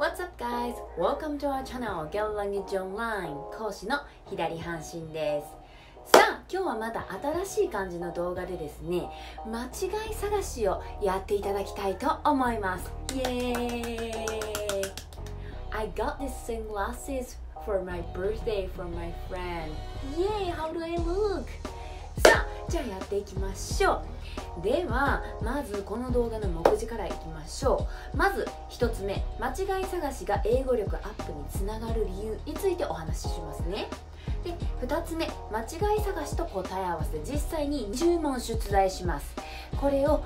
What's up, guys? Welcome to our channel GeLa Language Online 講師の左半身です。さあ、今日はまた新しい感じの動画でですね、間違い探しをやっていただきたいと思います。イエーイ I got these sunglasses for my birthday from my friend. Yay! How do I look? さあ、じゃあやっていきましょう。ではまずこの動画の目次からいきましょう。まず1つ目、間違い探しが英語力アップにつながる理由についてお話ししますね。で2つ目、間違い探しと答え合わせ、実際に20問出題します。これを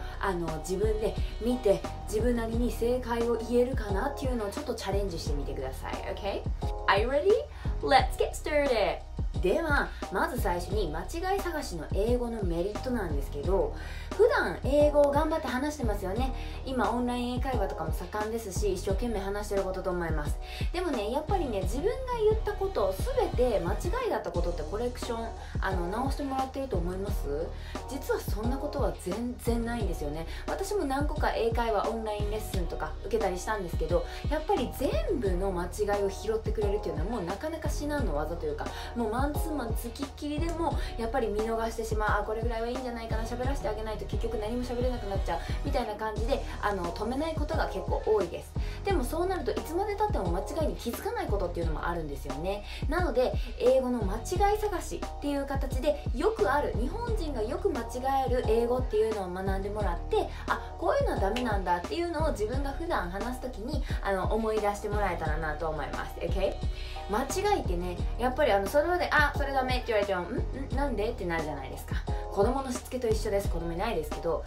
自分で見て、自分なりに正解を言えるかなっていうのをちょっとチャレンジしてみてください。 Okay? Are you ready? Let's get started! ではまず最初に間違い探しの英語のメリットなんですけど、普段英語を頑張って話してますよね。今オンライン英会話とかも盛んですし、一生懸命話してることと思います。でもね、やっぱりね、自分が言ったことを全て間違いだったことってコレクション直してもらってると思います。実はそんなことは全然ないんですよね。私も何個か英会話オンラインレッスンとか受けたりしたんですけど、やっぱり全部の間違いを拾ってくれるっていうのはもうなかなか至難の技というか、もうマンツーマンつきっきりでもやっぱり見逃してしまう。あ、これぐらいはいいんじゃないかな、喋らせてあげないと結局何も喋れなくなっちゃうみたいな感じで止めないことが結構多いです。でもそうなるといつまでたっても間違いに気づかないことっていうのもあるんですよね。なので英語の間違い探しっていう形で、よくある日本人がよく間違える英語っていうのを学んでもらって、あ、こういうのはダメなんだっていうのを自分が普段話す時に思い出してもらえたらなと思います。 OK? 間違いってね、やっぱりそれまで「あ、それダメ」って言われても「ん?なんで?」ってなるじゃないですか。子供のしつけと一緒です。子供いないですけど、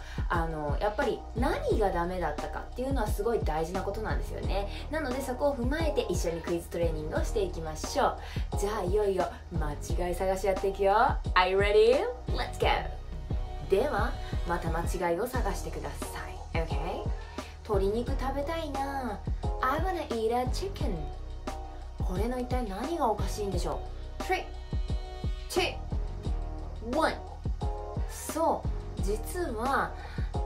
やっぱり何がダメだったかっていうのはすごい大事なことなんですよね。なのでそこを踏まえて一緒にクイズトレーニングをしていきましょう。じゃあいよいよ間違い探しやっていくよ。 Are you ready? Let's go! ではまた間違いを探してください。 OK? 鶏肉食べたいな。 I wanna eat a chicken. これの一体何がおかしいんでしょう。 3 2 1。そう、実は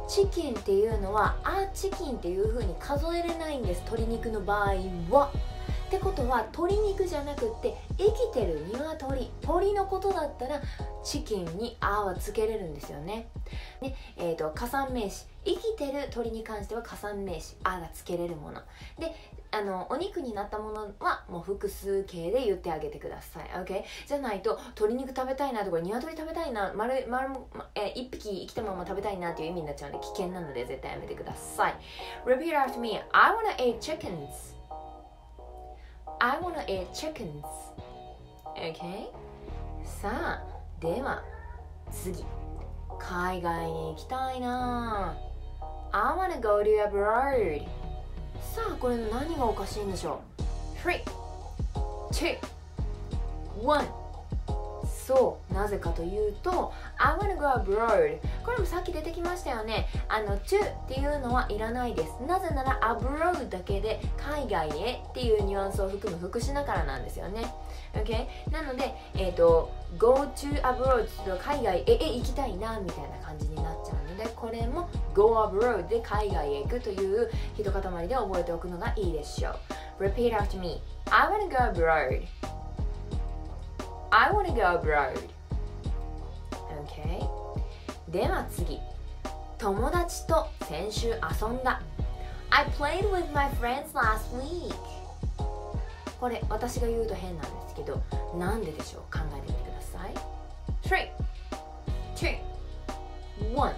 チキンっていうのは「あチキン」っていう風に数えれないんです、鶏肉の場合は。ってことは鶏肉じゃなくって生きてる鶏のことだったらチキンに「あ」はつけれるんですよね。で、加算名詞、生きてる鶏に関しては加算名詞「あ」がつけれるもので、お肉になったものはもう複数形で言ってあげてください。 OK? じゃないと鶏肉食べたいなとか鶏食べたいな、1匹生きたまま食べたいなという意味になっちゃうので危険なので絶対やめてください。 Repeat after me. I wanna eat chickens. I wanna eat chickens. OK? さあ、では次、海外に行きたいな。 I wanna go to abroad. さあ、これの何がおかしいんでしょう。 3 2 1。 そう、なぜかというと I wanna go abroad、 これもさっき出てきましたよね。to っていうのはいらないです。なぜなら abroad だけで海外へっていうニュアンスを含む副詞だからなんですよね。 OK? なのでgo to abroad と海外へ行きたいなみたいな感じになっちゃうので、これも go abroad で海外へ行くという一塊で覚えておくのがいいでしょう。 Repeat after me. I wanna go abroad. I wanna go abroad. OK? では次、友達と先週遊んだ。 I played with my friends last week. これ私が言うと変なんですけど、なんででしょう、考えてみてください。3 2 1。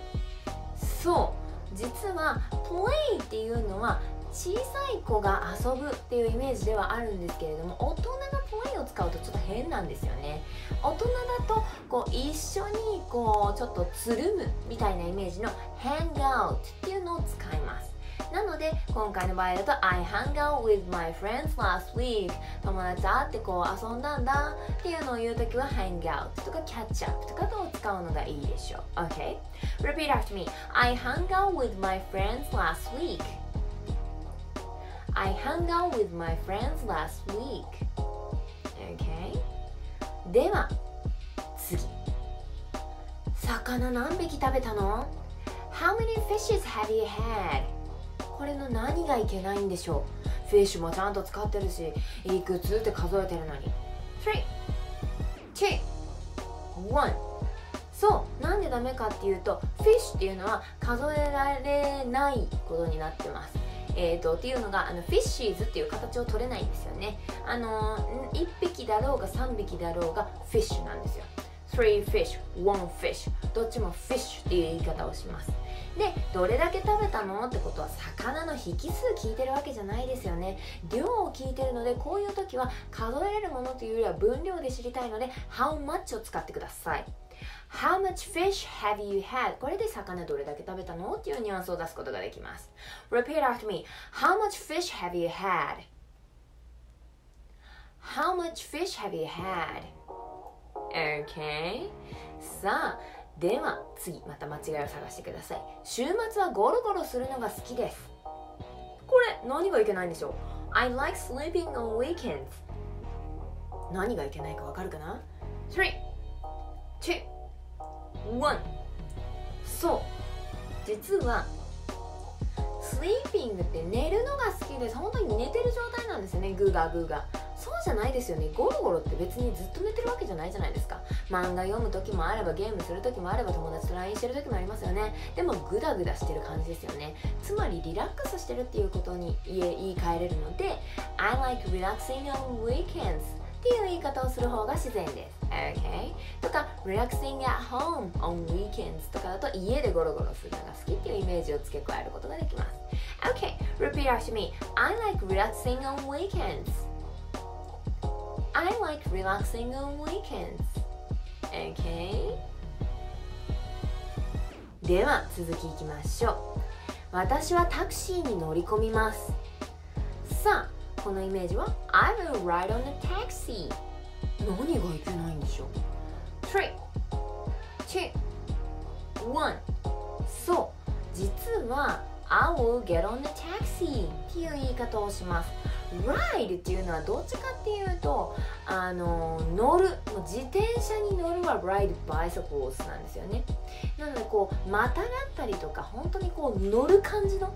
そう、実は play っていうのは小さい子が遊ぶっていうイメージではあるんですけれども、大人がプレイを使うとちょっと変なんですよね。大人だとこう一緒にこうちょっとつるむみたいなイメージの hang out っていうのを使います。なので今回の場合だと I hung out with my friends last week、 友達と会ってこう遊んだんだっていうのを言うときは hang out とか catch up とかと使うのがいいでしょう。 OK? Repeat after me. I hung out with my friends last week. I hung out with my friends last week. OK? では次、魚何匹食べたの？ How many fishes have you had? ここれの何がいけないんでしょう。フィッシュもちゃんと使ってるし、いくつって数えてるのに。3 2 1。そうなんでダメかっていうと、フィッシュっていうのは数えられないことになってます。っていうのがフィッシーズっていう形を取れないんですよね。1匹だろうが3匹だろうがフィッシュなんですよ。3 fish、1 fish、 どっちもフィッシュっていう言い方をします。で、どれだけ食べたのってことは魚の引数聞いてるわけじゃないですよね。量を聞いてるので、こういう時は数えれるものというよりは分量で知りたいので how much を使ってください。How much fish have you had? これで魚どれだけ食べたのっていうニュアンスを出すことができます。Repeat after me. How much fish have you had? How much fish have you had? Okay. さあ、では次また間違いを探してください。週末はゴロゴロするのが好きです。これ何がいけないんでしょう。I like sleeping on weekends. 何がいけないかわかるかな。3 2 1。そう実はスリーピングって寝るのが好きです。本当に寝てる状態なんですよね。グーガーグーガー。そうじゃないですよね。ゴロゴロって別にずっと寝てるわけじゃないじゃないですか。漫画読む時もあれば、ゲームする時もあれば、友達と LINE してる時もありますよね。でもグダグダしてる感じですよね。つまりリラックスしてるっていうことに言い換えれるので I like relaxing on weekendsっていう言い方をする方が自然です。Okay? とか relaxing at home on weekends とかだと家でゴロゴロするのが好きっていうイメージを付け加えることができます。Okay, repeat after me. I like relaxing on weekends. I like relaxing on weekends. Okay? では続きいきましょう。私はタクシーに乗り込みます。さあこのイメージは I will ride on a taxi。 何がいけないんでしょう。3 2 1。そう実は I will get on a taxi っていう言い方をします。 Ride っていうのはどっちかっていうと乗る、自転車に乗るは Ride bicycles なんですよね。なのでこうまたがったりとか、本当にこう乗る感じの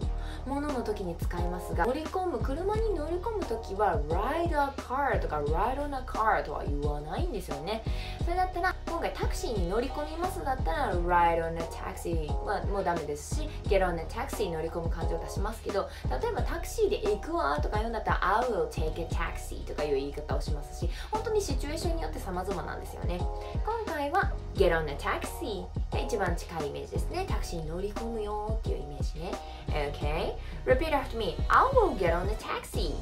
ものの時に使いますが、乗り込む、車に乗り込む時は Ride a car とか Ride on a car とは言わないんですよね。それだったら今回タクシーに乗り込みますだったら Ride on a taxi はもうダメですし、 Get on a taxi 乗り込む感じを出しますけど、例えばタクシーで行くわとか言うんだったら I will take a taxi とかいう言い方をしますし、本当にシチュエーションによって様々なんですよね。今回は Get on a taxi が一番近いイメージですね。タクシーに乗り込むよっていうイメージね。Okay, repeat after me. I will get on a taxi.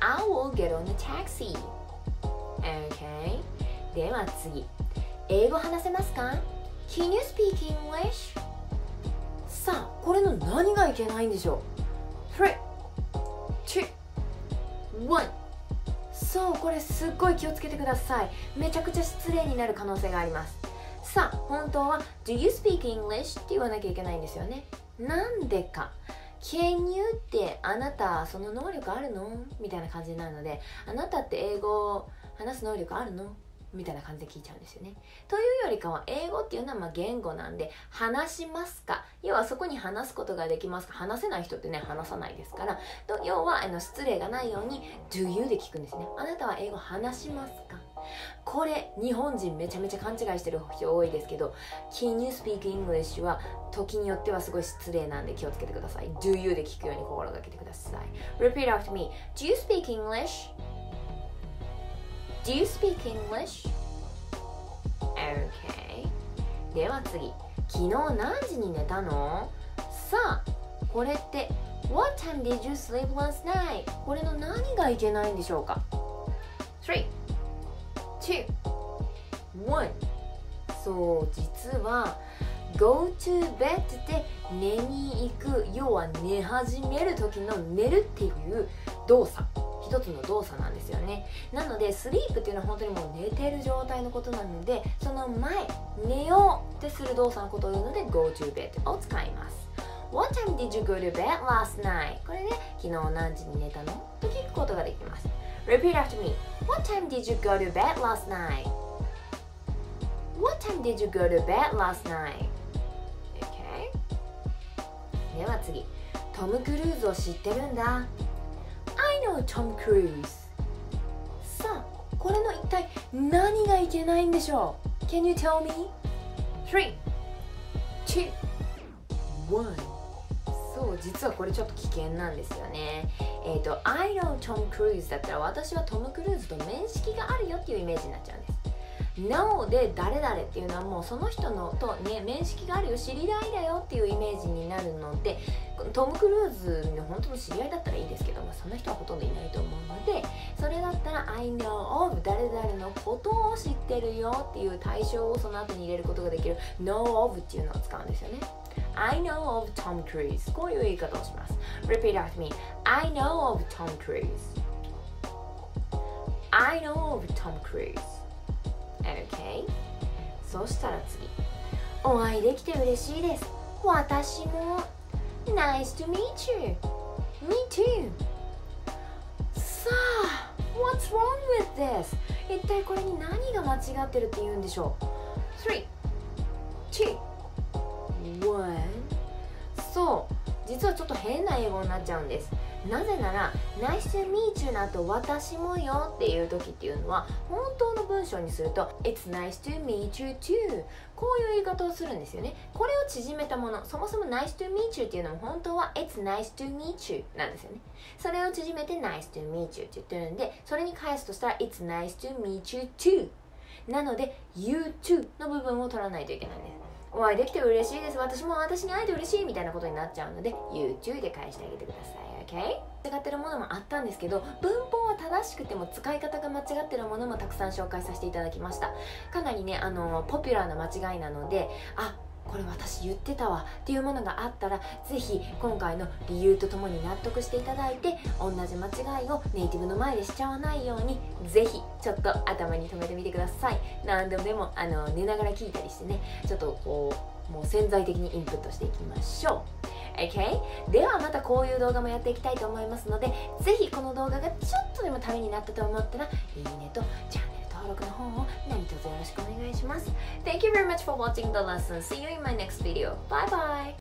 I will get on a taxi. Okay. では次。英語話せますか ？Can you speak English? さあ、これの何がいけないんでしょう。3 2 1。そう、これすっごい気をつけてください。めちゃくちゃ失礼になる可能性があります。さあ、本当は Do you speak English? って言わなきゃいけないんですよね。なんでか Can you ってあなたその能力あるのみたいな感じになるので、あなたって英語を話す能力あるのみたいな感じで聞いちゃうんですよね。というよりかは英語っていうのは言語なんで、話しますか、要はそこに話すことができますか。話せない人ってね、話さないですから。と要は失礼がないように Do you で聞くんですね。あなたは英語話しますか。これ日本人めちゃめちゃ勘違いしてる人多いですけど、 Can you speak English は時によってはすごい失礼なんで気をつけてください。 Do you で聞くように心がけてください。 Repeat after me. Do you speak English?Do you speak English? Okay. では次。昨日何時に寝たの？さあ、これって What time did you sleep last night? これの何がいけないんでしょうか？ 3 2 1。 そう、実は Go to bed って寝に行く、要は寝始める時の寝るっていう動作。一つの動作なんですよね。なのでスリープっていうのは本当にもう寝てる状態のことなので、その前、寝ようってする動作のことを言うので Go to bed を使います。 What time did you go to bed last night? これで昨日何時に寝たのと聞くことができます。 Repeat after me. What time did you go to bed last night? What time did you go to bed last night? Okay. では次。トム・クルーズを知ってるんだ。 I know Tom Cruise。 さあ、これの一体何がいけないんでしょう。 Can you tell me? 3 2 1。 そう、実はこれちょっと危険なんですよね。I know Tom Cruise だったら私はトム・クルーズと面識があるよっていうイメージになっちゃうんです。なおで誰々っていうのはもうその人のと、ね、面識があるよ、知り合いだよっていうイメージになるので、トム・クルーズの本当の知り合いだったらいいですけど、まあ、そんな人はほとんどいないと思うので、それだったら「I know of 誰々のことを知ってるよ」っていう対象をその後に入れることができる「know of」っていうのを使うんですよね。I know of Tom Cruise、 こういう言い方をします。 Repeat after me. I know of Tom Cruise. I know of Tom Cruise. Okay? そしたら次、お会いできて嬉しいです。私も。 Nice to meet you. Me too. さあ、 What's wrong with this? 一体これに何が間違ってるって言うんでしょう。3 2 1。 そう、実はちょっと変な英語になっちゃうんです。なぜなら「Nice to meet you」の後「私もよ」っていう時っていうのは本当の文章にすると「It's nice to meet you too」、こういう言い方をするんですよね。これを縮めたもの、そもそも「Nice to meet you」っていうのも本当は「It's nice to meet you」なんですよね。それを縮めて「Nice to meet you」って言ってるんで、それに返すとしたら「It's nice to meet you too」なので「You too」の部分を取らないといけないんです。お会いできて嬉しいです。私も私に会えて嬉しいみたいなことになっちゃうので YouTube で返してあげてください。 OK? 使ってるものもあったんですけど、文法は正しくても使い方が間違ってるものもたくさん紹介させていただきました。かなりね、ポピュラーな間違いなので、あ、これ私言ってたわっていうものがあったら、ぜひ今回の理由とともに納得していただいて、同じ間違いをネイティブの前でしちゃわないように、ぜひちょっと頭に留めてみてください。何でも寝ながら聞いたりしてね、ちょっとこうもう潜在的にインプットしていきましょう。Okay? ではまたこういう動画もやっていきたいと思いますので、ぜひこの動画がちょっとでもためになったと思ったら、いいねとチャンネル登録の方を何卒よろしくお願いします。Thank you very much for watching the lesson. See you in my next video. Bye bye!